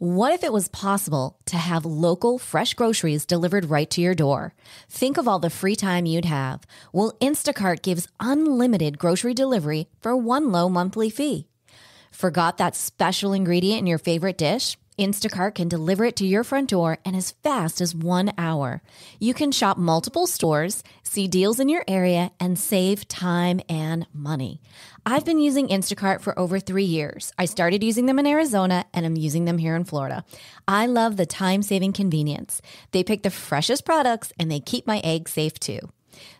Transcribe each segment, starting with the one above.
What if it was possible to have local, fresh groceries delivered right to your door? Think of all the free time you'd have. Well, Instacart gives unlimited grocery delivery for one low monthly fee. Forgot that special ingredient in your favorite dish? Instacart can deliver it to your front door in as fast as 1 hour. You can shop multiple stores, see deals in your area, and save time and money. I've been using Instacart for over 3 years. I started using them in Arizona, and I'm using them here in Florida. I love the time-saving convenience. They pick the freshest products, and they keep my eggs safe, too.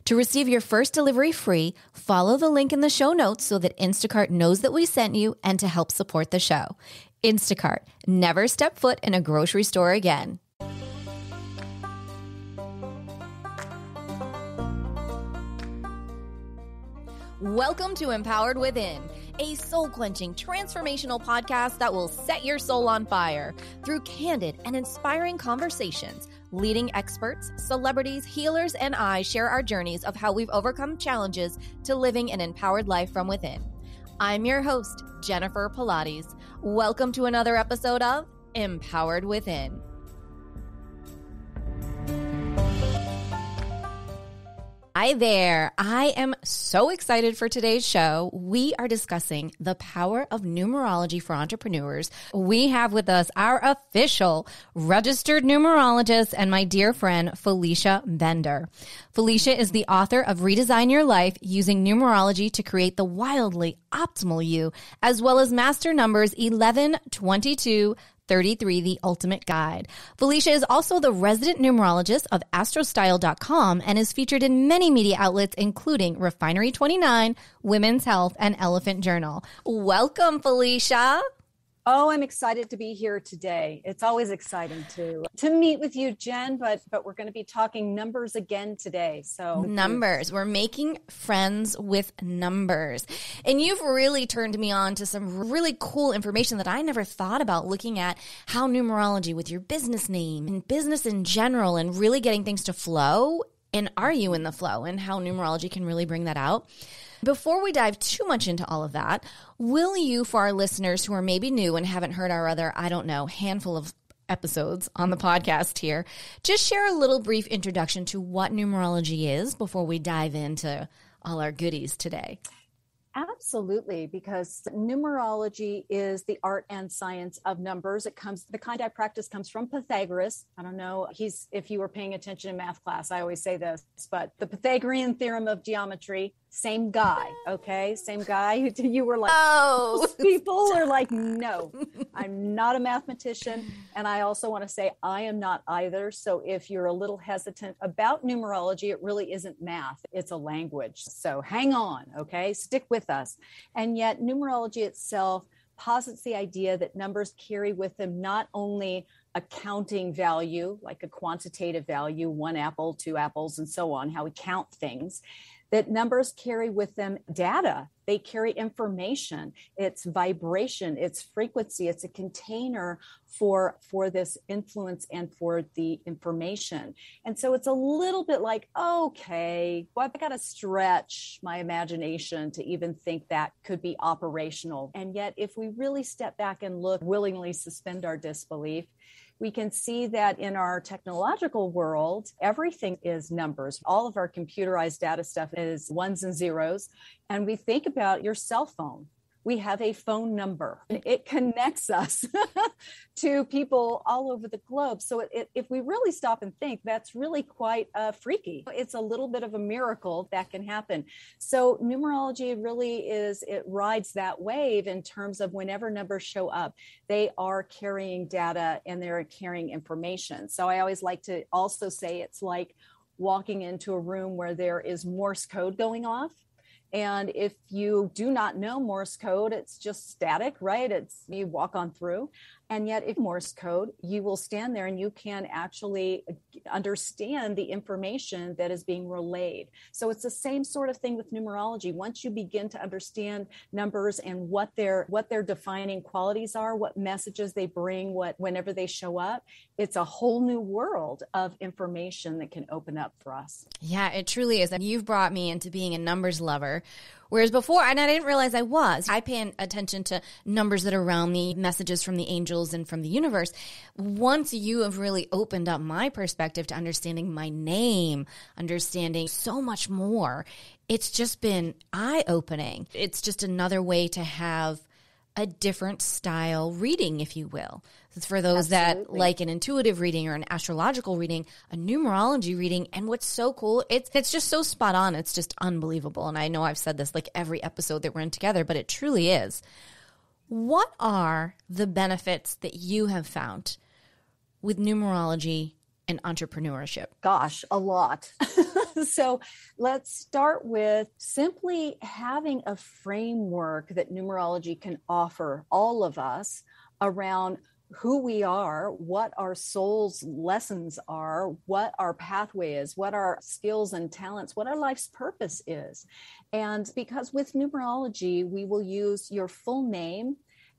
To receive your first delivery free, follow the link in the show notes so that Instacart knows that we sent you and to help support the show. Instacart. Never step foot in a grocery store again. Welcome to Empowered Within, a soul-quenching, transformational podcast that will set your soul on fire through candid and inspiring conversations. Leading experts, celebrities, healers, and I share our journeys of how we've overcome challenges to living an empowered life from within. I'm your host, Jennifer Pilates. Welcome to another episode of Empowered Within. Hi there. I am so excited for today's show. We are discussing the power of numerology for entrepreneurs. We have with us our official registered numerologist and my dear friend, Felicia Bender. Felicia is the author of Redesign Your Life: Using Numerology to Create the Wildly Optimal You, as well as Master Numbers 11, 22, 33, The Ultimate Guide. Felicia is also the resident numerologist of Astrostyle.com and is featured in many media outlets, including Refinery 29, Women's Health, and Elephant Journal. Welcome, Felicia. Oh, I'm excited to be here today. It's always exciting to meet with you, Jen, but we're going to be talking numbers again today. So numbers. We're making friends with numbers. And you've really turned me on to some really cool information that I never thought about, looking at how numerology with your business name and business in general and really getting things to flow. And are you in the flow, and how numerology can really bring that out? Before we dive too much into all of that, will you, for our listeners who are maybe new and haven't heard our other, handful of episodes on the podcast here, just share a little brief introduction to what numerology is before we dive into all our goodies today? Absolutely, because numerology is the art and science of numbers. The kind I practice comes from Pythagoras. I don't know if you were paying attention in math class, I always say this, but the Pythagorean theorem of geometry, same guy, okay? Same guy who you were like, oh, people are like, no, I'm not a mathematician. And I also want to say I am not either. So if you're a little hesitant about numerology, it really isn't math. It's a language. So hang on, okay? Stick with us. And yet numerology itself posits the idea that numbers carry with them not only a counting value, like a quantitative value, one apple, two apples, and so on, how we count things, that numbers carry with them data. They carry information. It's vibration, it's frequency, it's a container for this influence and for the information. And so it's a little bit like, okay, well, I've got to stretch my imagination to even think that could be operational. And yet, if we really step back and look, willingly suspend our disbelief, we can see that in our technological world, everything is numbers. All of our computerized data stuff is ones and zeros. And we think about your cell phone. We have a phone number, and it connects us to people all over the globe. So if we really stop and think, that's really quite freaky. It's a little bit of a miracle that can happen. So numerology really it rides that wave in terms of whenever numbers show up, they are carrying data and they're carrying information. So I always like to also say it's like walking into a room where there is Morse code going off. And if you do not know Morse code, it's just static, right? You walk on through. And yet if Morse code, you will stand there and you can actually understand the information that is being relayed. So it's the same sort of thing with numerology. Once you begin to understand numbers and what their defining qualities are, what messages they bring, whenever they show up, it's a whole new world of information that can open up for us. Yeah, it truly is. And you've brought me into being a numbers lover, Whereas before, and I didn't realize I was, I pay attention to numbers that are around me, messages from the angels and from the universe. Once you have really opened up my perspective to understanding my name, understanding so much more, it's just been eye-opening. It's just another way to have a different style reading, if you will. For those Absolutely. That like an intuitive reading or an astrological reading, a numerology reading. And what's so cool, it's just so spot on. It's just unbelievable. And I know I've said this like every episode that we're in together, but it truly is. What are the benefits that you have found with numerology and entrepreneurship? Gosh, a lot. So let's start with simply having a framework that numerology can offer all of us around who we are, what our soul's lessons are, what our pathway is, what our skills and talents, what our life's purpose is. And because with numerology, we will use your full name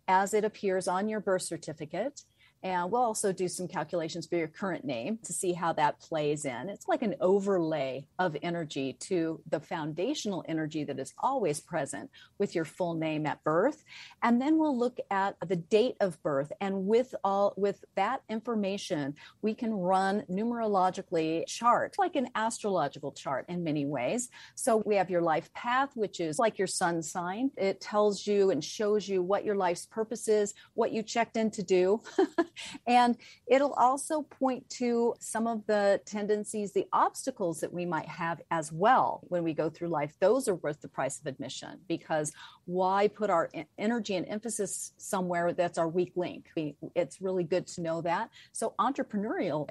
as it appears on your birth certificate. And we'll also do some calculations for your current name to see how that plays in. It's like an overlay of energy to the foundational energy that is always present with your full name at birth. And then we'll look at the date of birth. And with that information, we can run numerologically charts, like an astrological chart in many ways. So we have your life path, which is like your sun sign. It tells you and shows you what your life's purpose is, what you checked in to do. And it'll also point to some of the tendencies, the obstacles that we might have as well when we go through life. Those are worth the price of admission, because why put our energy and emphasis somewhere that's our weak link? It's really good to know that. So entrepreneurial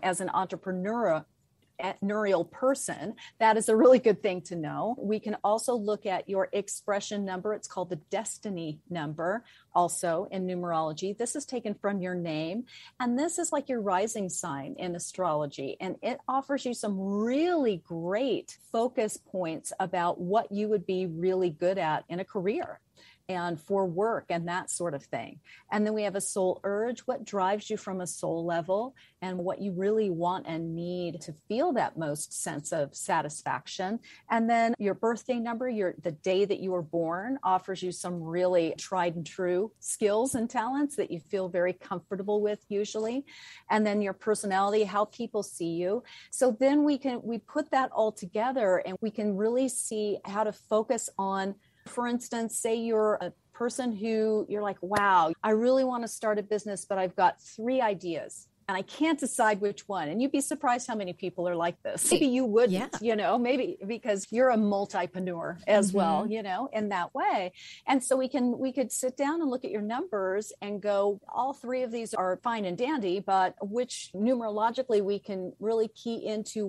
person, that is a really good thing to know. We can also look at your expression number. It's called the destiny number, also in numerology. This is taken from your name. And this is like your rising sign in astrology. And it offers you some really great focus points about what you would be really good at in a career and for work and that sort of thing. And then we have a soul urge, what drives you from a soul level and what you really want and need to feel that most sense of satisfaction. And then your birthday number, the day that you were born, offers you some really tried and true skills and talents that you feel very comfortable with usually. And then your personality, how people see you. So then we put that all together and we can really see how to focus on. For instance, say you're a person who you're like, wow, I really want to start a business, but I've got 3 ideas and I can't decide which one. And you'd be surprised how many people are like this. Maybe you wouldn't, maybe because you're a multipreneur as well, in that way. And so we could sit down and look at your numbers and go, all 3 of these are fine and dandy, but which numerologically we can really key into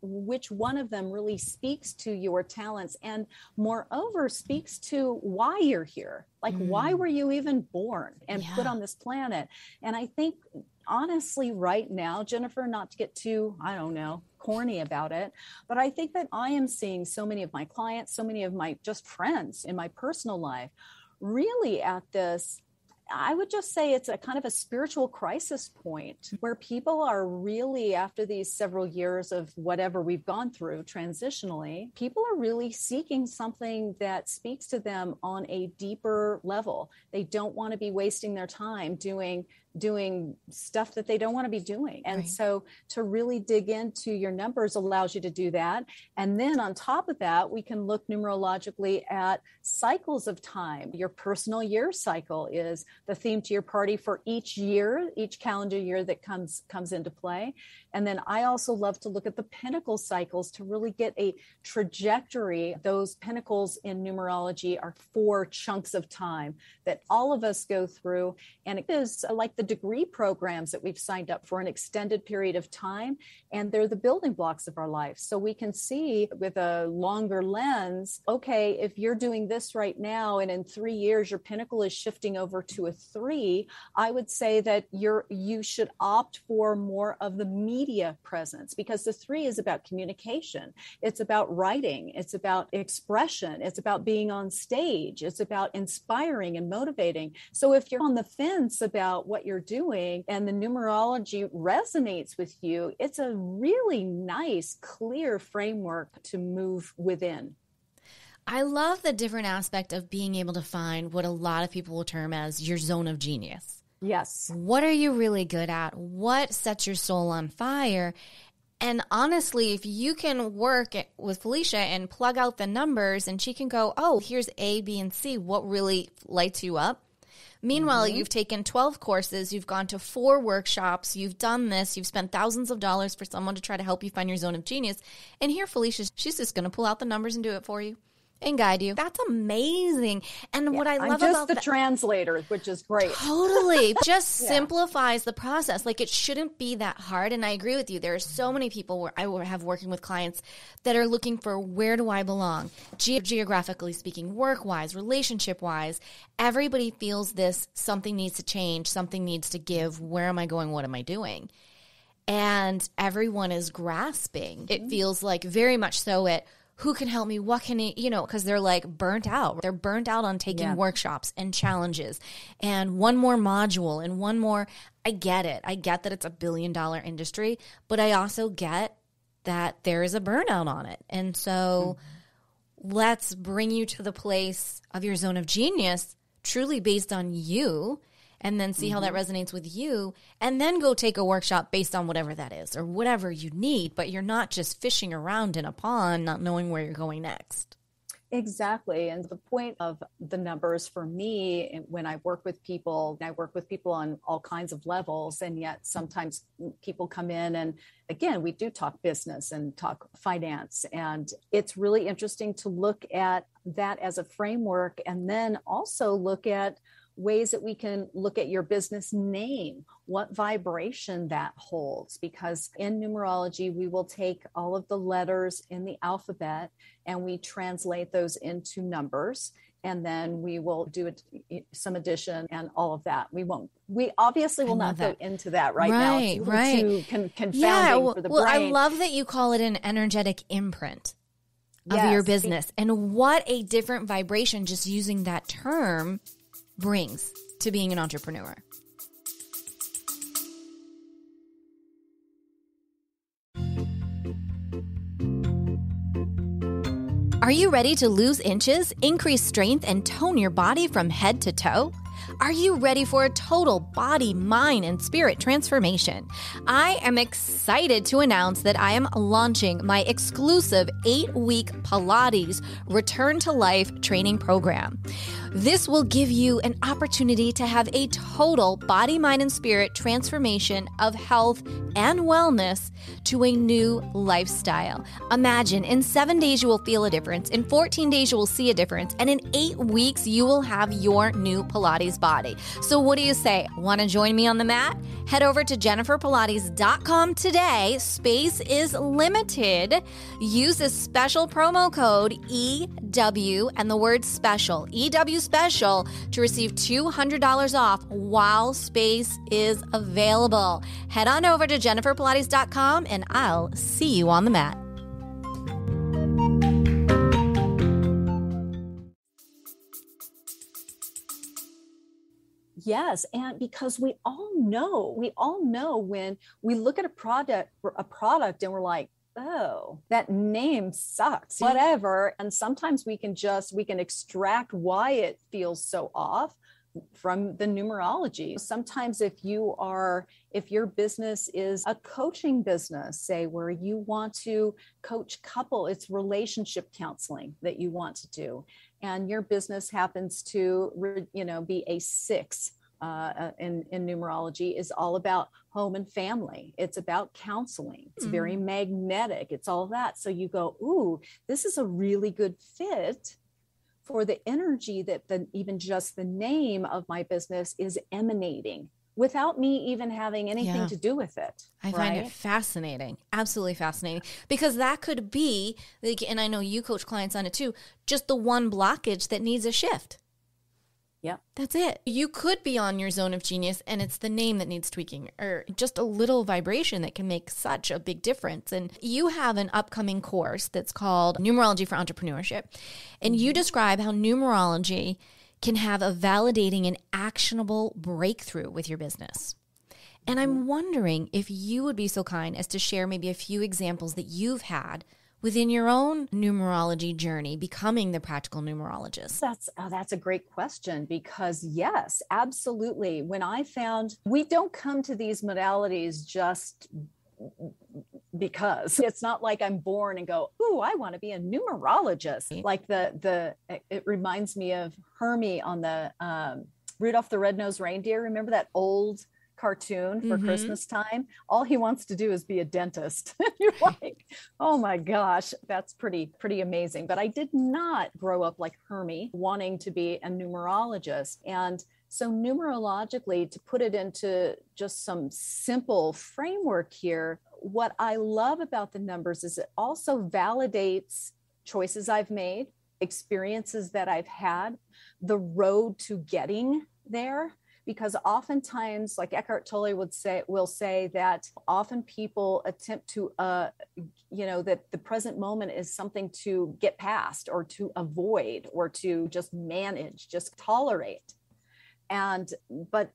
which one of them really speaks to your talents and moreover speaks to why you're here. Like, why were you even born and put on this planet? And I think, honestly, right now, Jennifer, not to get too, corny about it, but I think that I am seeing so many of my clients, so many of my just friends in my personal life, really at this, I would just say it's a kind of a spiritual crisis point where people are really, after these several years of whatever we've gone through transitionally, people are really seeking something that speaks to them on a deeper level. They don't want to be wasting their time doing stuff that they don't want to be doing. And so to really dig into your numbers allows you to do that. And then on top of that, we can look numerologically at cycles of time. Your personal year cycle is the theme to your party for each year, each calendar year that comes into play. And then I also love to look at the pinnacle cycles to really get a trajectory. Those pinnacles in numerology are 4 chunks of time that all of us go through. And it is like the degree programs that we've signed up for an extended period of time, and they're the building blocks of our life. So we can see with a longer lens, okay, if you're doing this right now, and in 3 years, your pinnacle is shifting over to a 3, I would say that you should opt for more of the media presence, because the 3 is about communication. It's about writing. It's about expression. It's about being on stage. It's about inspiring and motivating. So if you're on the fence about what you're doing and the numerology resonates with you, it's a really nice, clear framework to move within. I love the different aspect of being able to find what a lot of people will term as your zone of genius. Yes. What are you really good at? What sets your soul on fire? And honestly, if you can work with Felicia and plug out the numbers and she can go, oh, here's A, B, and C, what really lights you up? Meanwhile, you've taken 12 courses, you've gone to 4 workshops, you've done this, you've spent thousands of dollars for someone to try to help you find your zone of genius. And here, Felicia, she's just going to pull out the numbers and do it for you and guide you. That's amazing. And what I love about the translator, which is great. Totally. Just simplifies the process. Like, it shouldn't be that hard. And I agree with you. There are so many people where I have working with clients that are looking for, where do I belong? Geographically speaking, work-wise, relationship-wise, everybody feels this, something needs to change, something needs to give, where am I going, what am I doing? And everyone is grasping. It feels like very much so at, who can help me? What can it, because they're like burnt out. They're burnt out on taking workshops and challenges and one more module and one more. I get it. I get that it's $1 billion industry, but I also get that there is a burnout on it. And so let's bring you to the place of your zone of genius, truly based on you, and then see how that resonates with you, and then go take a workshop based on whatever that is or whatever you need, but you're not just fishing around in a pond not knowing where you're going next. Exactly. And the point of the numbers for me, when I work with people on all kinds of levels, and yet sometimes people come in and, again, we do talk business and talk finance, and it's really interesting to look at that as a framework and then also look at ways that we can look at your business name, what vibration that holds, because in numerology, we will take all of the letters in the alphabet and we translate those into numbers. And then we will do some addition and all of that. We obviously will not go into that right now. It's too confounding for the brain. I love that you call it an energetic imprint of your business. And what a different vibration just using that term brings to being an entrepreneur. Are you ready to lose inches, increase strength, and tone your body from head to toe? Are you ready for a total body, mind, and spirit transformation? I am excited to announce that I am launching my exclusive 8-week Pilates Return to Life training program. This will give you an opportunity to have a total body, mind, and spirit transformation of health and wellness to a new lifestyle. Imagine, in 7 days you will feel a difference, in 14 days you will see a difference, and in 8 weeks you will have your new Pilates body. So what do you say? Want to join me on the mat? Head over to JenniferPilates.com today. Space is limited. Use a special promo code EW and the word special, EW special, to receive $200 off while space is available. Head on over to JenniferPilates.com and I'll see you on the mat. Yes, and because we all know when we look at a product and we're like, oh, that name sucks, whatever. And sometimes we can extract why it feels so off from the numerology. Sometimes if your business is a coaching business, say, where you want to coach couple, it's relationship counseling that you want to do, and your business happens to, be a 6 in numerology, is all about home and family. It's about counseling. It's very magnetic. It's all that. So you go, ooh, this is a really good fit for the energy that even just the name of my business is emanating without me even having anything to do with it. I find it fascinating, absolutely fascinating, because that could be, like, and I know you coach clients on it too, just the one blockage that needs a shift. Yeah. That's it. You could be on your zone of genius and it's the name that needs tweaking, or just a little vibration that can make such a big difference. And you have an upcoming course that's called Numerology for Entrepreneurship. And you describe how numerology can have a validating and actionable breakthrough with your business. And I'm wondering if you would be so kind as to share maybe a few examples that you've had within your own numerology journey, becoming the practical numerologist? That's a great question, because yes, absolutely. When I found we don't come to these modalities just because it's not like I'm born and go, ooh, I want to be a numerologist. Like it reminds me of Hermie on the Rudolph the red-nosed reindeer. Remember that old cartoon for Christmas time? All he wants to do is be a dentist. You're like, oh my gosh, that's pretty amazing. But I did not grow up like Hermie wanting to be a numerologist. And so numerologically, to put it into just some simple framework here, what I love about the numbers is it also validates choices I've made, experiences that I've had, the road to getting there. Because oftentimes, like Eckhart Tolle will say that often people attempt to, that the present moment is something to get past or to avoid or to just manage, just tolerate. But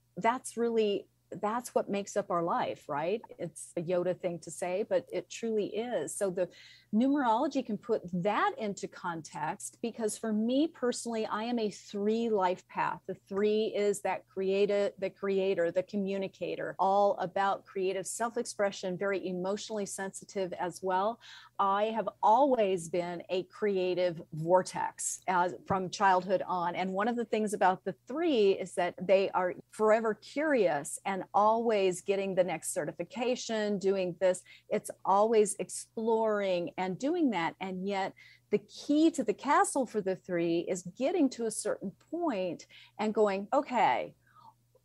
that's what makes up our life, right? It's a Yoda thing to say, but it truly is. So the numerology can put that into context, because for me personally, I am a 3 life path. The 3 is that creator, the communicator, all about creative self-expression, very emotionally sensitive as well. I have always been a creative vortex from childhood on. And one of the things about the 3 is that they are forever curious and always getting the next certification, doing this. It's always exploring and doing that. And yet the key to the castle for the 3 is getting to a certain point and going, okay,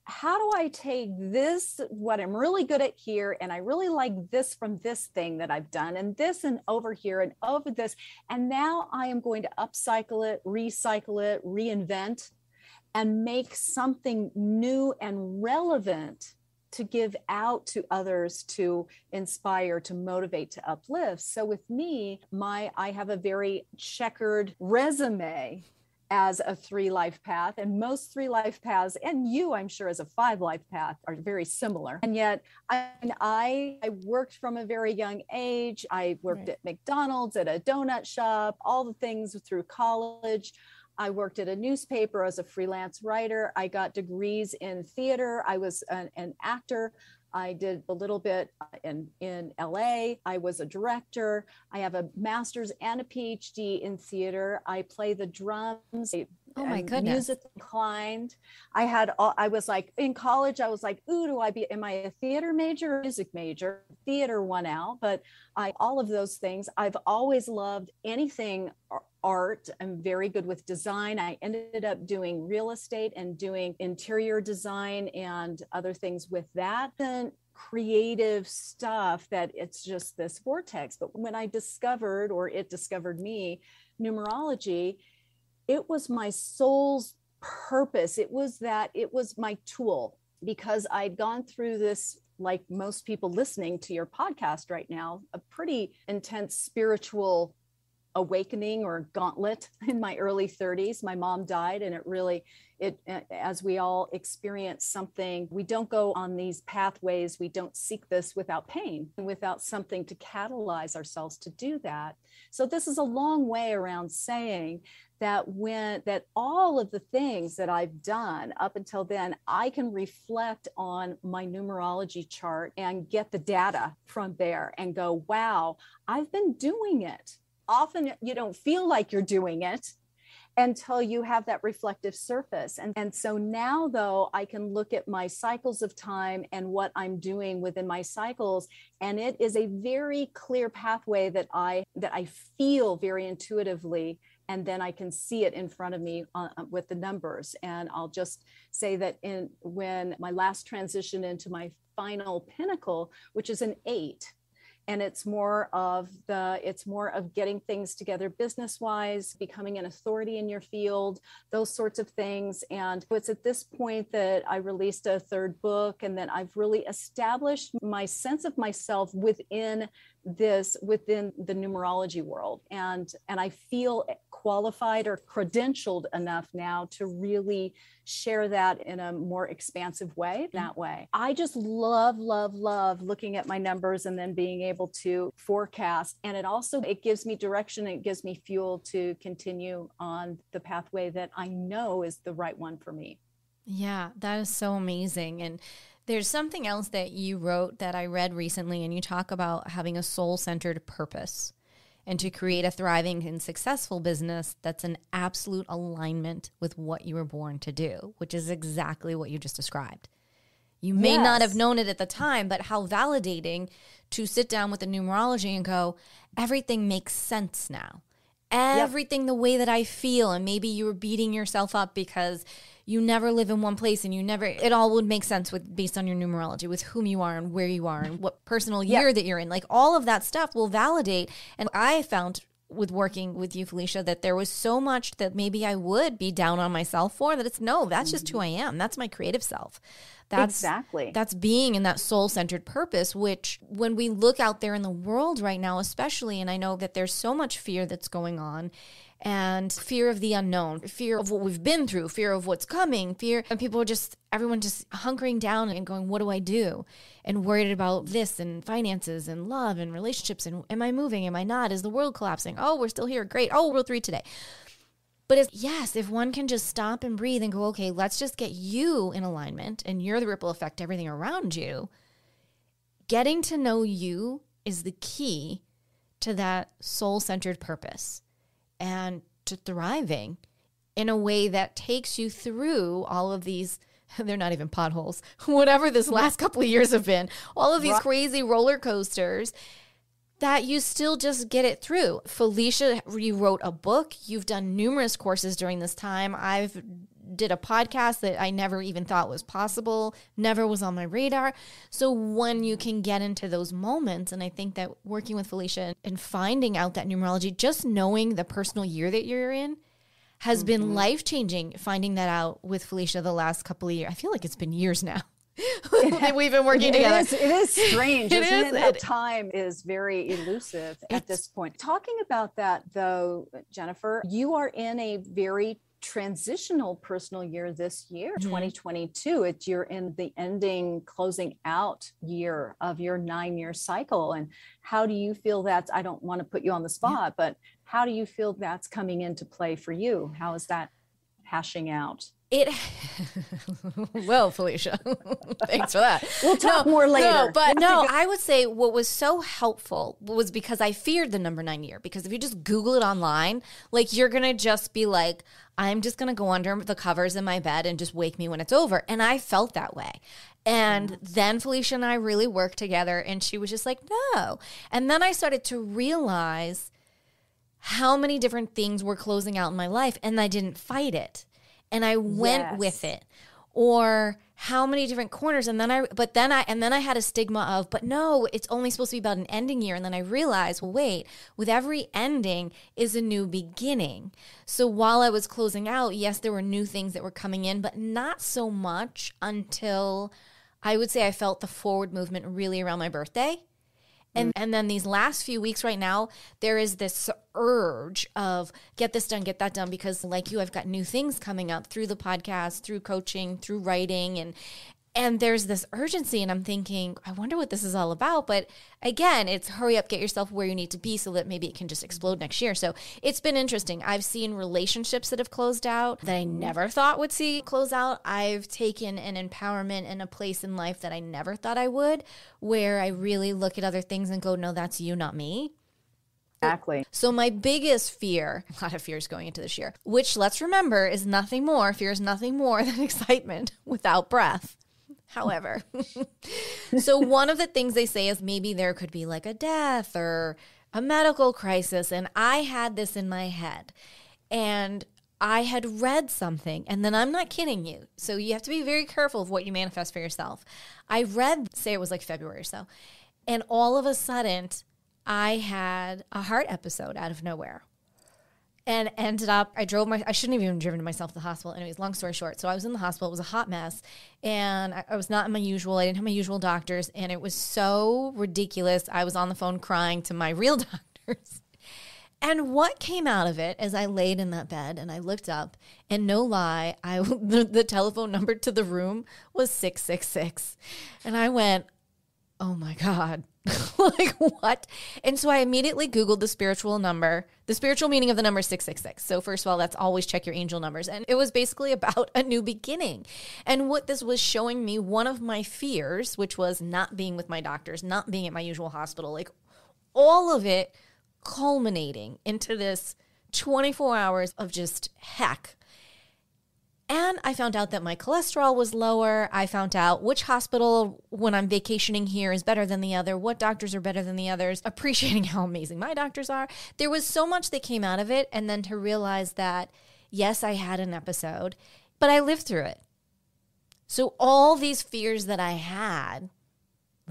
how do I take this, what I'm really good at here, and I really like this from this thing that I've done, and this and over here and over this, and now I am going to upcycle it, recycle it, reinvent, and make something new and relevant to give out to others, to inspire, to motivate, to uplift. So with me, I have a very checkered resume as a 3 life path, and most 3 life paths, and you, I'm sure, as a 5 life path, are very similar. And yet I worked from a very young age. I worked at McDonald's, at a donut shop, all the things through college. I worked at a newspaper as a freelance writer. I got degrees in theater. I was an actor. I did a little bit in LA. I was a director. I have a master's and a PhD in theater. I play the drums. Oh my goodness. Music inclined. In college, I was like, ooh, am I a theater major or music major? Theater won out, but all of those things. I've always loved anything art. I'm very good with design. I ended up doing real estate and doing interior design and other things with that. Then creative stuff that it's just this vortex. But when I discovered, or it discovered me, numerology, it was my soul's purpose. It was my tool, because I'd gone through this, like most people listening to your podcast right now, a pretty intense spiritual awakening or gauntlet in my early 30s. My mom died, and it really, as we all experience something, we don't go on these pathways. We don't seek this without pain, without something to catalyze ourselves to do that. So this is a long way around saying that all of the things that I've done up until then, I can reflect on my numerology chart and get the data from there and go, wow, I've been doing it. Often you don't feel like you're doing it until you have that reflective surface. And so now, though, I can look at my cycles of time and what I'm doing within my cycles. And it is a very clear pathway that I feel very intuitively. And then I can see it in front of me with the numbers. And I'll just say that when my last transition into my final pinnacle, which is an 8, and it's more of getting things together business-wise, becoming an authority in your field, those sorts of things. And it's at this point that I released a 3rd book, and then I've really established my sense of myself within the numerology world. And I feel qualified or credentialed enough now to really share that in a more expansive way that way. I just love looking at my numbers and then being able to forecast. And it also, it gives me direction. It gives me fuel to continue on the pathway that I know is the right one for me. Yeah, that is so amazing. And there's something else that you wrote that I read recently, and you talk about having a soul-centered purpose and to create a thriving and successful business that's an absolute alignment with what you were born to do, which is exactly what you just described. You may Yes. not have known it at the time, but how validating to sit down with the numerology and go, everything makes sense now. Everything Yep. the way that I feel. And maybe you were beating yourself up because you never live in one place and you never, it all would make sense with based on your numerology, with whom you are and where you are and what personal year that you're in. Like all of that stuff will validate. And I found with working with you, Felicia, that there was so much that maybe I would be down on myself for that. It's no, that's just who I am. That's my creative self. That's being in that soul-centered purpose, which when we look out there in the world right now, especially, and I know that there's so much fear that's going on, and fear of the unknown, fear of what we've been through, fear of what's coming, fear, and people are just, everyone just hunkering down and going, what do I do? And worried about this and finances and love and relationships and am I moving? Am I not? Is the world collapsing? Oh, we're still here. Great. Oh, World 3 today. But if one can just stop and breathe and go, okay, let's just get you in alignment and you're the ripple effect, everything around you. Getting to know you is the key to that soul-centered purpose and to thriving in a way that takes you through all of these, they're not even potholes, whatever this last couple of years have been, all of these crazy roller coasters that you still just get it through. Felicia, you wrote a book. You've done numerous courses during this time. I've did a podcast that I never even thought was possible, never was on my radar. So when you can get into those moments, and I think that working with Felicia and finding out that numerology, just knowing the personal year that you're in has been life-changing, finding that out with Felicia the last couple of years. I feel like it's been years now. We've been working together. It is strange, isn't it? That time is very elusive at this point. Talking about that though, Jennifer, you are in a very transitional personal year this year, 2022. You're in the closing out year of your 9-year cycle. And how do you feel that's, I don't want to put you on the spot, but how do you feel that's coming into play for you? How is that hashing out? Well, Felicia, thanks for that. We'll talk more later. No, I would say what was so helpful was because I feared the number 9 year, because if you just Google it online, like you're going to just be like, I'm just going to go under the covers in my bed and just wake me when it's over. And I felt that way. And then Felicia and I really worked together and she was just like, no. And then I started to realize how many different things were closing out in my life and I didn't fight it. And I went with it, or how many different corners. And then I had a stigma of, but no, it's only supposed to be about an ending year. And then I realized, well, wait, with every ending is a new beginning. So while I was closing out, yes, there were new things that were coming in, but not so much until I would say I felt the forward movement really around my birthday. And then these last few weeks right now, there is this urge of get this done, get that done, because like you, I've got new things coming up through the podcast, through coaching, through writing. And there's this urgency and I'm thinking, I wonder what this is all about. But again, it's hurry up, get yourself where you need to be so that maybe it can just explode next year. So it's been interesting. I've seen relationships that have closed out that I never thought would see close out. I've taken an empowerment and a place in life that I never thought I would, where I really look at other things and go, no, that's you, not me. Exactly. So my biggest fear, a lot of fears going into this year, which let's remember is nothing more, fear is nothing more than excitement without breath. However, so one of the things they say is maybe there could be like a death or a medical crisis. And I had this in my head and I had read something, and then I'm not kidding you. So you have to be very careful of what you manifest for yourself. I read, say it was like February or so, and all of a sudden I had a heart episode out of nowhere. And ended up, I shouldn't have even driven myself to the hospital. Anyways, long story short. So I was in the hospital. It was a hot mess. And I was not in my usual. I didn't have my usual doctors. And it was so ridiculous. I was on the phone crying to my real doctors. And what came out of it is I laid in that bed and I looked up, and no lie, the telephone number to the room was 666. And I went, oh my God, like what? And so I immediately Googled the spiritual meaning of the number 666. So first of all, that's always check your angel numbers. And it was basically about a new beginning. And what this was showing me, one of my fears, which was not being with my doctors, not being at my usual hospital, like all of it culminating into this 24 hours of just heck. And I found out that my cholesterol was lower. I found out which hospital when I'm vacationing here is better than the other, what doctors are better than the others, appreciating how amazing my doctors are. There was so much that came out of it. And then to realize that, yes, I had an episode, but I lived through it. So all these fears that I had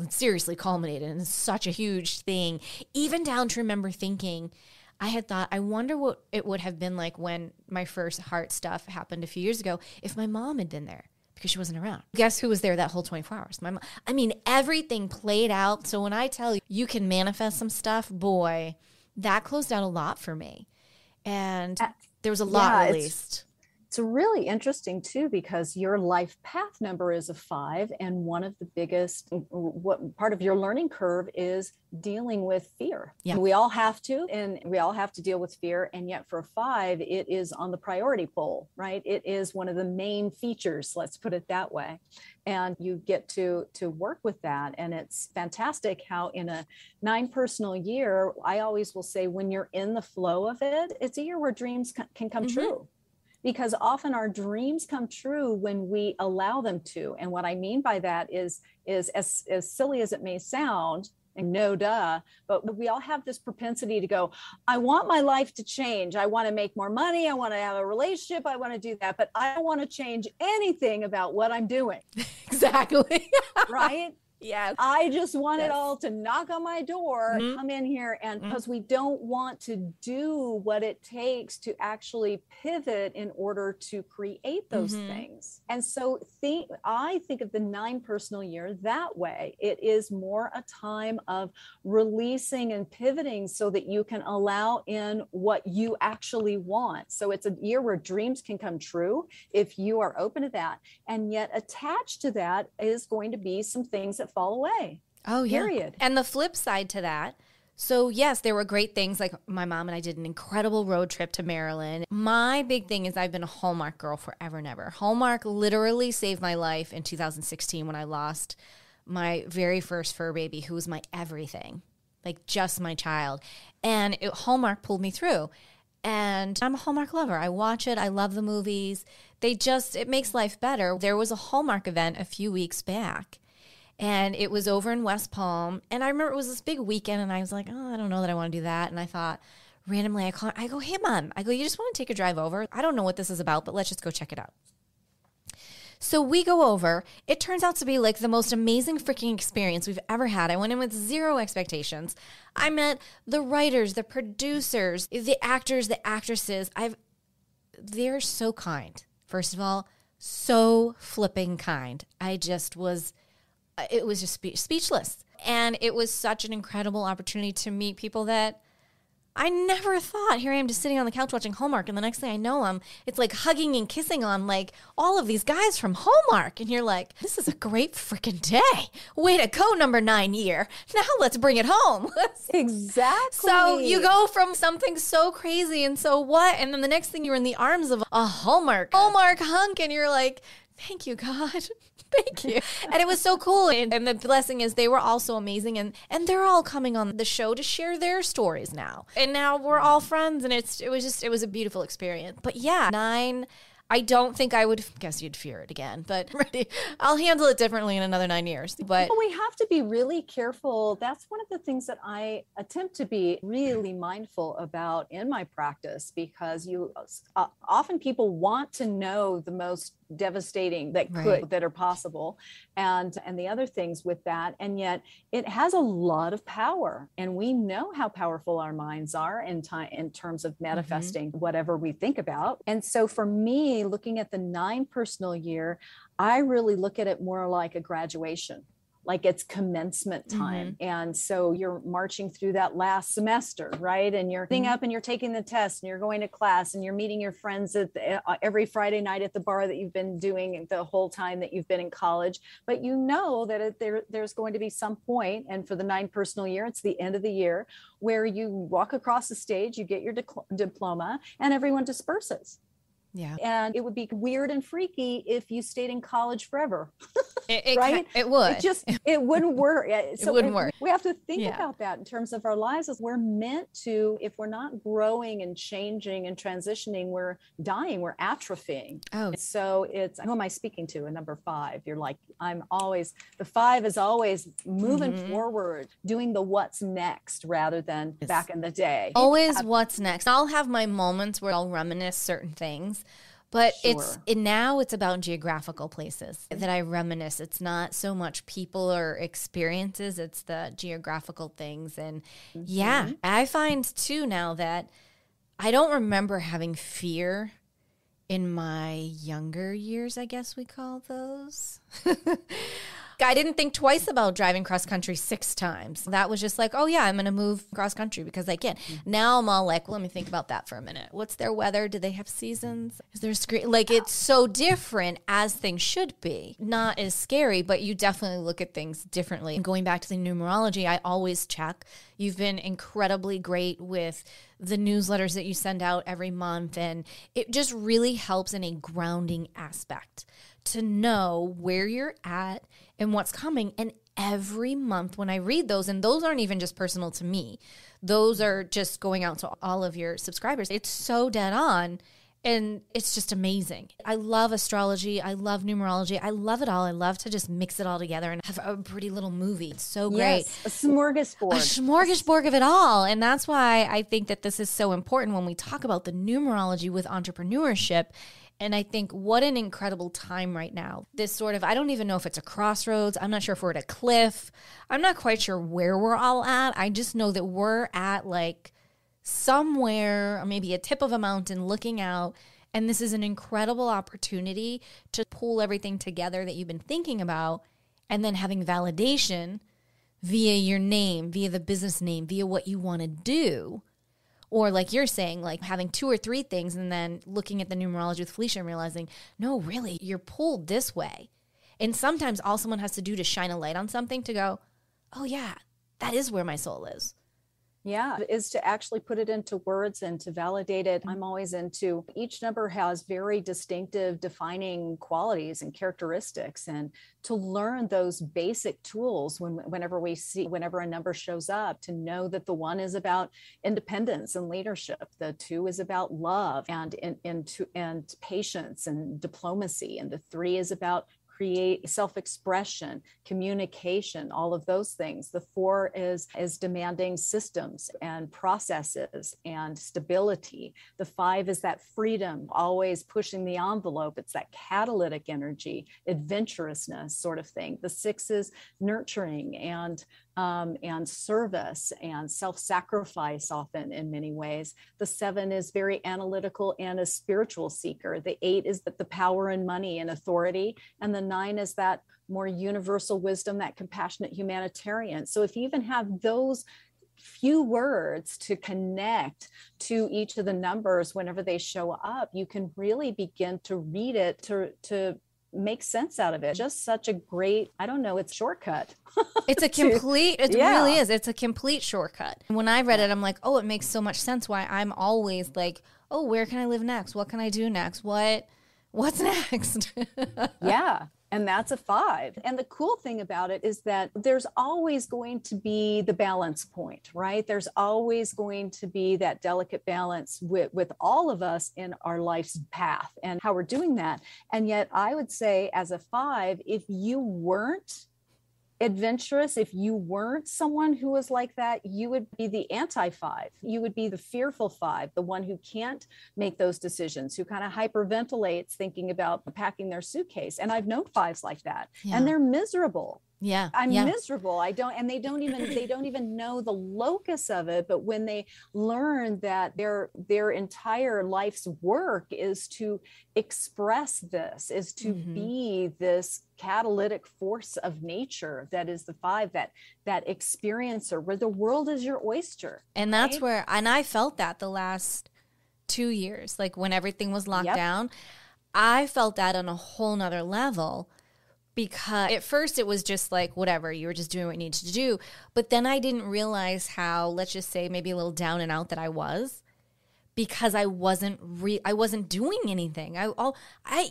seriously culminated in such a huge thing, even down to remember thinking, I had thought, I wonder what it would have been like when my first heart stuff happened a few years ago if my mom had been there, because she wasn't around. Guess who was there that whole 24 hours? My mom. I mean, everything played out. So when I tell you, you can manifest some stuff, boy, that closed out a lot for me. And there was a lot released. It's really interesting too, because your life path number is a 5. And one of the biggest part of your learning curve is dealing with fear. Yeah. We all have to, and we all have to deal with fear. And yet for 5, it is on the priority pole, right? It is one of the main features, let's put it that way. And you get to work with that. And it's fantastic how in a 9 personal year, I always will say when you're in the flow of it, it's a year where dreams can come true. Because often our dreams come true when we allow them to. And what I mean by that is as silly as it may sound, and no duh, but we all have this propensity to go, I want my life to change. I want to make more money. I want to have a relationship. I want to do that. But I don't want to change anything about what I'm doing. Exactly. Right? Yes. I just want it all to knock on my door, come in here, and because we don't want to do what it takes to actually pivot in order to create those things. And so I think of the 9 personal year that way. It is more a time of releasing and pivoting so that you can allow in what you actually want. So it's a year where dreams can come true if you are open to that. And yet attached to that is going to be some things that fall away. Oh, yeah. Period. And the flip side to that. So yes, there were great things, like my mom and I did an incredible road trip to Maryland. My big thing is I've been a Hallmark girl forever and ever. Hallmark literally saved my life in 2016 when I lost my very first fur baby, who was my everything, like just my child. And Hallmark pulled me through. And I'm a Hallmark lover. I watch it. I love the movies. It makes life better. There was a Hallmark event a few weeks back. And it was over in West Palm. And I remember it was this big weekend. And I was like, oh, I don't know that I want to do that. And I thought, randomly, I go, hey, Mom. I go, you just want to take a drive over? I don't know what this is about, but let's just go check it out. So we go over. It turns out to be like the most amazing freaking experience we've ever had. I went in with zero expectations. I met the writers, the producers, the actors, the actresses. They're so kind. First of all, so flipping kind. It was just speechless. And it was such an incredible opportunity to meet people that I never thought. Here I am just sitting on the couch watching Hallmark, and the next thing I know, it's like hugging and kissing on like all of these guys from Hallmark. And you're like, this is a great freaking day. Way to go, number 9 year. Now let's bring it home. Exactly. So you go from something so crazy and so what? And then the next thing you're in the arms of a Hallmark hunk, and you're like, thank you, God. Thank you. And it was so cool. And the blessing is they were all so amazing. And they're all coming on the show to share their stories now. And now we're all friends. And it was a beautiful experience. But yeah, 9, I don't think guess you'd fear it again. But I'll handle it differently in another 9 years. But we have to be really careful. That's one of the things that I attempt to be really mindful about in my practice, because often people want to know the most devastating that are possible and the other things with that. And yet it has a lot of power, and we know how powerful our minds are in terms of manifesting whatever we think about. And so for me, looking at the 9 personal year, I really look at it more like a graduation. like it's commencement time. Mm-hmm. And so you're marching through that last semester, right? And you're getting up and you're taking the test and you're going to class and you're meeting your friends at every Friday night at the bar that you've been doing the whole time that you've been in college. But you know that there's going to be some point, and for the 9 personal year, it's the end of the year, where you walk across the stage, you get your diploma, and everyone disperses. Yeah. And it would be weird and freaky if you stayed in college forever. Right? It would. It wouldn't work. So it wouldn't work. We have to think about that in terms of our lives, as we're meant to, if we're not growing and changing and transitioning, we're dying, we're atrophying. Oh. And so who am I speaking to? A number 5. You're like, the 5 is always moving forward, doing the what's next rather than back in the day. Always what's next. I'll have my moments where I'll reminisce certain things. But now it's about geographical places that I reminisce. It's not so much people or experiences. It's the geographical things. And I find too now that I don't remember having fear in my younger years, I guess we call those. I didn't think twice about driving cross country 6 times. That was just like, oh yeah, I'm going to move cross country because I can. Now I'm all like, well, let me think about that for a minute. What's their weather? Do they have seasons? Is there a screen? Like it's so different, as things should be. Not as scary, but you definitely look at things differently. And going back to the numerology, I always check. You've been incredibly great with the newsletters that you send out every month. And it just really helps in a grounding aspect to know where you're at and what's coming. And every month when I read those, and those aren't even just personal to me, those are just going out to all of your subscribers. It's so dead on, and it's just amazing. I love astrology. I love numerology. I love it all. I love to just mix it all together and have a pretty little movie. It's so great. Yes, a smorgasbord of it all. And that's why I think that this is so important when we talk about the numerology with entrepreneurship. And I think what an incredible time right now. This sort of, I don't even know if it's a crossroads. I'm not sure if we're at a cliff. I'm not quite sure where we're all at. I just know that we're at like somewhere, maybe a tip of a mountain looking out. And this is an incredible opportunity to pull everything together that you've been thinking about, and then having validation via your name, via the business name, via what you want to do. Or like you're saying, like having 2 or 3 things and then looking at the numerology with Felicia and realizing, no, really, you're pulled this way. And sometimes all someone has to do to shine a light on something to go, oh yeah, that is where my soul is. Yeah, is to actually put it into words and to validate it. I'm always into, each number has very distinctive defining qualities and characteristics, and to learn those basic tools whenever a number shows up, to know that the 1 is about independence and leadership, the 2 is about love and patience and diplomacy, and the 3 is about create self-expression, communication, all of those things. The 4 is demanding systems and processes and stability. The 5 is that freedom, always pushing the envelope. It's that catalytic energy, adventurousness sort of thing. The 6 is nurturing and service and self-sacrifice, often in many ways. The 7 is very analytical and a spiritual seeker. The 8 is that the power and money and authority. And the 9 is that more universal wisdom, that compassionate humanitarian. So if you even have those few words to connect to each of the numbers whenever they show up, you can really begin to read it, to make sense out of it. Just such a great, it's shortcut. It really is. It's a complete shortcut. When I read it, I'm like, oh, it makes so much sense why I'm always like, oh, where can I live next? What can I do next? What's next? Yeah. And that's a 5. And the cool thing about it is that there's always going to be the balance point, right? There's always going to be that delicate balance with all of us in our life's path and how we're doing that. And yet I would say as a 5, if you weren't adventurous, if you weren't someone who was like that, you would be the anti-5. You would be the fearful 5, the one who can't make those decisions, who kind of hyperventilates thinking about packing their suitcase. And I've known 5s like that, and they're miserable. Yeah, I'm miserable. I don't, and they don't even know the locus of it. But when they learn that their entire life's work is to express this, is to be this catalytic force of nature that is the five, that experiencer, where the world is your oyster. And that's where, and I felt that the last 2 years, like when everything was locked down, I felt that on a whole nother level. Because at first it was just like, whatever, you were just doing what you needed to do. But then I didn't realize how, let's just say, maybe a little down and out that I was, because I wasn't doing anything. I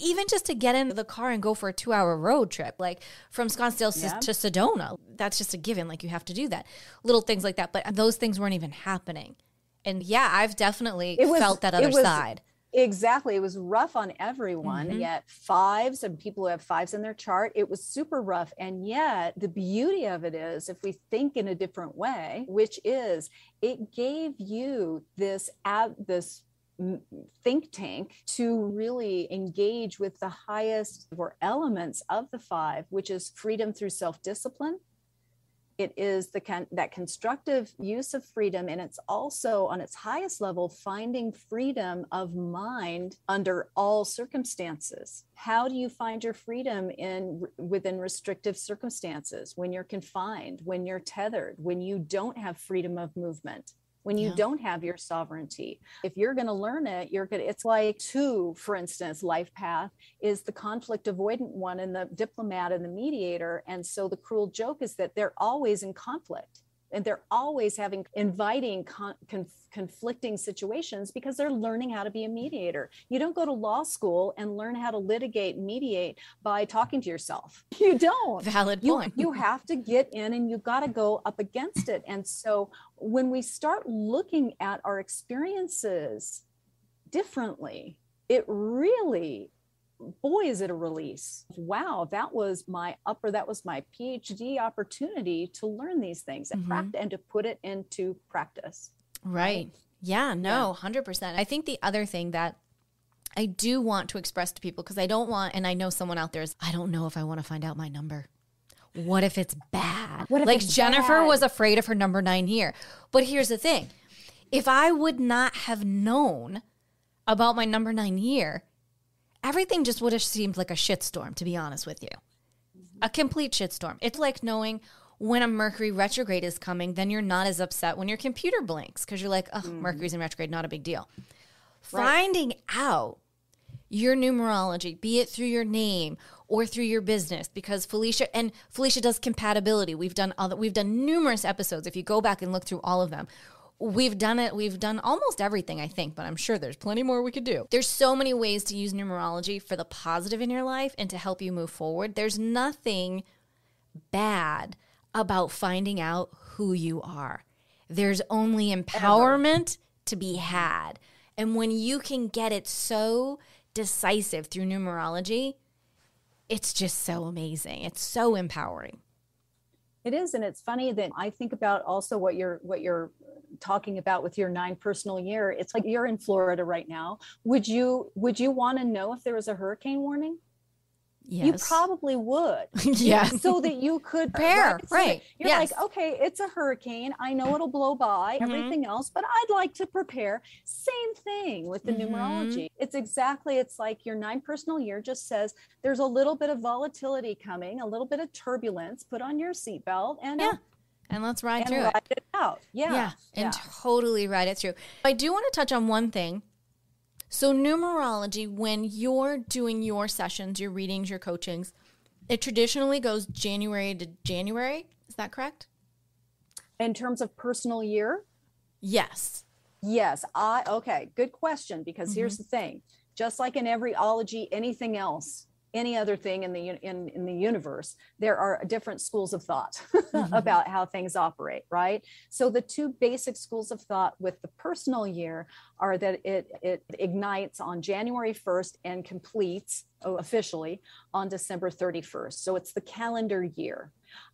even just to get in the car and go for a 2-hour road trip, like from Scottsdale to Sedona, that's just a given. Like, you have to do that. Little things like that. But those things weren't even happening. And yeah, I've definitely felt that other side. Exactly. It was rough on everyone. Mm-hmm. Yet fives, and people who have fives in their chart, it was super rough. And yet the beauty of it is, if we think in a different way, which is, it gave you this think tank to really engage with the highest elements of the five, which is freedom through self-discipline. It is that constructive use of freedom, and it's also, on its highest level, finding freedom of mind under all circumstances. How do you find your freedom within restrictive circumstances, when you're confined, when you're tethered, when you don't have freedom of movement, when you don't have your sovereignty? If you're going to learn it, it's like two, for instance, life path is the conflict avoidant one, and the diplomat and the mediator. And so the cruel joke is that they're always in conflict, and they're always inviting conflicting situations, because they're learning how to be a mediator. You don't go to law school and learn how to litigate, mediate by talking to yourself. You don't. Valid point. You have to get in, and you got to go up against it. And so when we start looking at our experiences differently, it really, boy, is it a release. Wow, that was my PhD opportunity to learn these things and practice, and to put it into practice. Right. Yeah, no, 100%. I think the other thing that I do want to express to people, because I don't want, and I know someone out there is, I don't know if I want to find out my number. What if it's bad? What if like Jennifer was afraid of her number 9 year. But here's the thing. If I would not have known about my number 9 year, everything just would have seemed like a shitstorm, to be honest with you. A complete shitstorm. It's like knowing when a Mercury retrograde is coming, then you're not as upset when your computer blinks, because you're like, oh, Mercury's in retrograde, not a big deal. Right. Finding out your numerology, be it through your name or through your business, because Felicia does compatibility. We've done numerous episodes. If you go back and look through all of them, we've done almost everything, I think, but I'm sure there's plenty more we could do. There's so many ways to use numerology for the positive in your life and to help you move forward. There's nothing bad about finding out who you are. There's only empowerment to be had. And when you can get it so decisive through numerology, it's just so amazing. It's so empowering. It is, and it's funny that I think about also what you're talking about with your 9 personal year. It's like, you're in Florida right now. Would you want to know if there was a hurricane warning? Yes. You probably would. Yeah. So that you could prepare. Right. You're like, okay, it's a hurricane. I know it'll blow by everything else, but I'd like to prepare. Same thing with the numerology. It's like your 9 personal year just says there's a little bit of volatility coming, a little bit of turbulence. Put on your seatbelt and and let's ride through it out. Yeah. And totally ride it through. I do want to touch on one thing. So numerology, when you're doing your sessions, your readings, your coachings, it traditionally goes January to January. Is that correct? In terms of personal year? Yes. Okay, good question, because here's the thing. Just like in every ology, anything else, any other thing in the universe, there are different schools of thought about how things operate, right? So the two basic schools of thought with the personal year are that it ignites on January 1st and completes officially on December 31st. So it's the calendar year.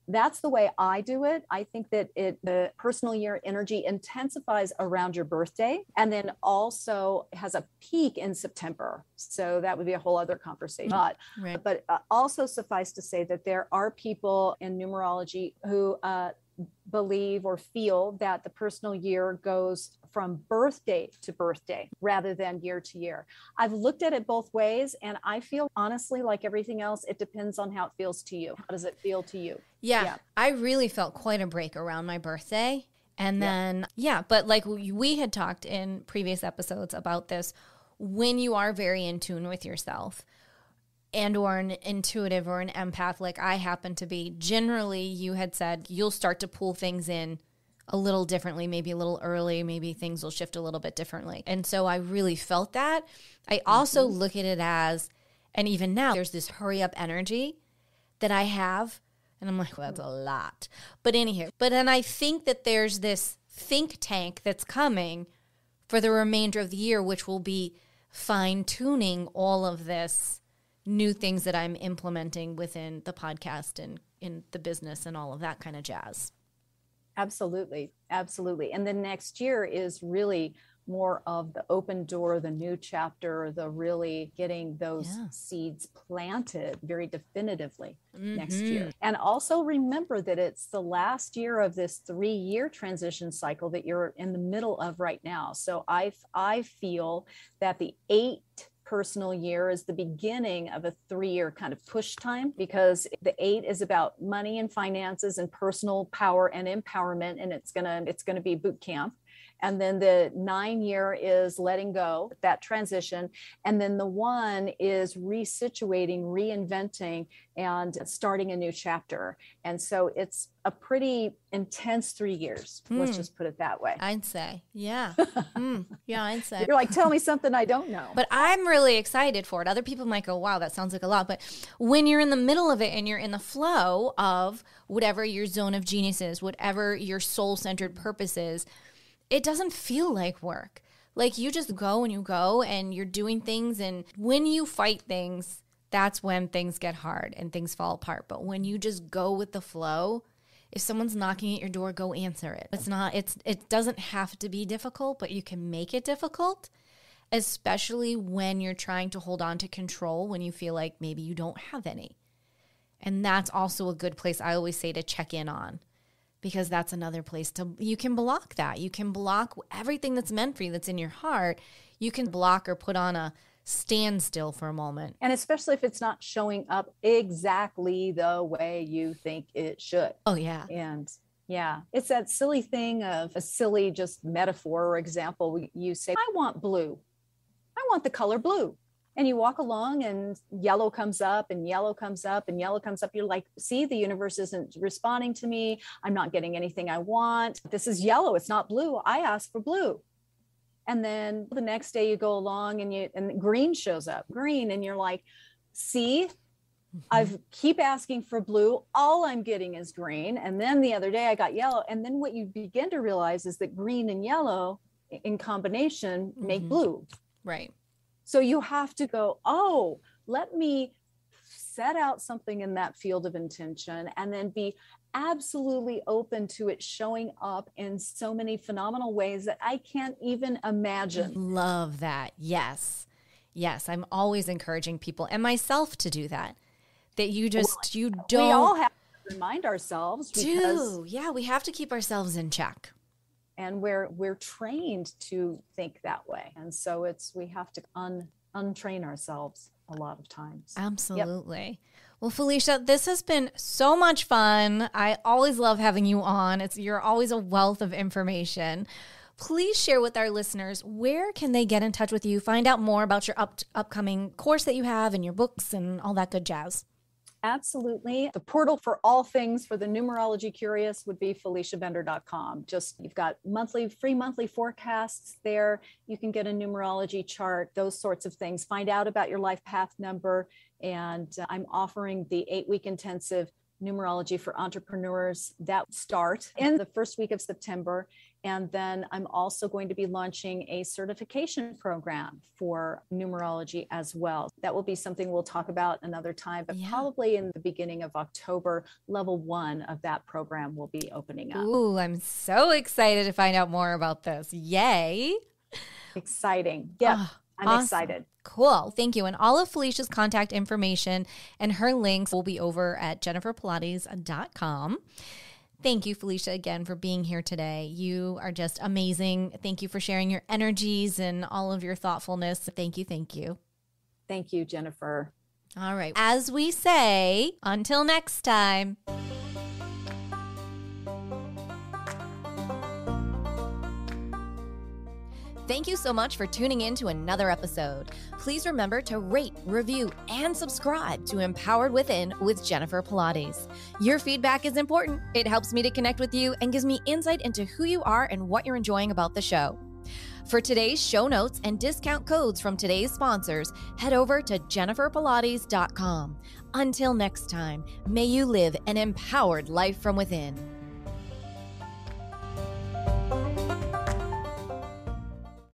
That's the way I do it. I think that the personal year energy intensifies around your birthday and then also has a peak in September. So that would be a whole other conversation. Right. But also suffice to say that there are people in numerology who believe or feel that the personal year goes from birthday to birthday rather than year to year. I've looked at it both ways, and I feel honestly like everything else, it depends on how it feels to you. How does it feel to you? Yeah. I really felt quite a break around my birthday. And then, but like we had talked in previous episodes about this, when you are very in tune with yourself, and or an intuitive or an empath like I happen to be, generally you had said you'll start to pull things in a little differently, maybe a little early, maybe things will shift a little bit differently. And so I really felt that. I also look at it as, and even now, there's this hurry up energy that I have. And I'm like, well, that's a lot. But anyhow, but then I think that there's this think tank that's coming for the remainder of the year, which will be fine tuning all of this new things that I'm implementing within the podcast and in the business and all of that kind of jazz. Absolutely. Absolutely. And the next year is really more of the open door, the new chapter, the really getting those seeds planted very definitively next year. And also remember that it's the last year of this 3-year transition cycle that you're in the middle of right now. So I feel that the 8 personal year is the beginning of a 3-year kind of push time, because the 8 is about money and finances and personal power and empowerment. And it's going to be boot camp. And then the 9-year is letting go, that transition. And then the 1 is resituating, reinventing, and starting a new chapter. And so it's a pretty intense 3 years. Let's just put it that way. I'd say, I'd say. You're like, tell me something I don't know. But I'm really excited for it. Other people might go, wow, that sounds like a lot. But when you're in the middle of it and you're in the flow of whatever your zone of genius is, whatever your soul-centered purpose is, it doesn't feel like work. Like you just go and you're doing things. And when you fight things, that's when things get hard and things fall apart. But when you just go with the flow, if someone's knocking at your door, go answer it. It doesn't have to be difficult, but you can make it difficult, especially when you're trying to hold on to control when you feel like maybe you don't have any. And that's also a good place I always say to check in on. Because that's another place you can block that. You can block everything that's meant for you, that's in your heart. You can block or put on a standstill for a moment. And especially if it's not showing up exactly the way you think it should. Oh, yeah. And it's that silly thing of a silly just metaphor or example. You say, I want blue. I want the color blue. And you walk along and yellow comes up and yellow comes up and yellow comes up. You're like, see, the universe isn't responding to me. I'm not getting anything I want. This is yellow. It's not blue. I asked for blue. And then the next day you go along and green shows up, green. And you're like, see, I've keep asking for blue. All I'm getting is green. And then the other day I got yellow. And then what you begin to realize is that green and yellow in combination make blue. Right. So you have to go, oh, let me set out something in that field of intention and then be absolutely open to it showing up in so many phenomenal ways that I can't even imagine. Love that. Yes. Yes. I'm always encouraging people and myself to do that, that you just, you don't. We all have to remind ourselves. Yeah, we have to keep ourselves in check. And we're trained to think that way. And so we have to untrain ourselves a lot of times. Absolutely. Yep. Well, Felicia, this has been so much fun. I always love having you on. You're always a wealth of information. Please share with our listeners, where can they get in touch with you, find out more about your upcoming course that you have and your books and all that good jazz? Absolutely. The portal for all things for the numerology curious would be FeliciaBender.com. You've got free monthly forecasts there. You can get a numerology chart, those sorts of things. Find out about your life path number. And I'm offering the 8-week intensive Numerology for Entrepreneurs that start in the first week of September. And then I'm also going to be launching a certification program for numerology as well. That will be something we'll talk about another time, but probably in the beginning of October, level one of that program will be opening up. Ooh, I'm so excited to find out more about this. Yay. Exciting. Yeah. Oh. I'm awesome. Excited. Cool. Thank you. And all of Felicia's contact information and her links will be over at JenniferPilates.com. Thank you, Felicia, again for being here today. You are just amazing. Thank you for sharing your energies and all of your thoughtfulness. Thank you. Thank you. Thank you, Jennifer. All right. As we say, until next time. Thank you so much for tuning in to another episode. Please remember to rate, review, and subscribe to Empowered Within with Jennifer Pilates. Your feedback is important. It helps me to connect with you and gives me insight into who you are and what you're enjoying about the show. For today's show notes and discount codes from today's sponsors, head over to JenniferPilates.com. Until next time, may you live an empowered life from within.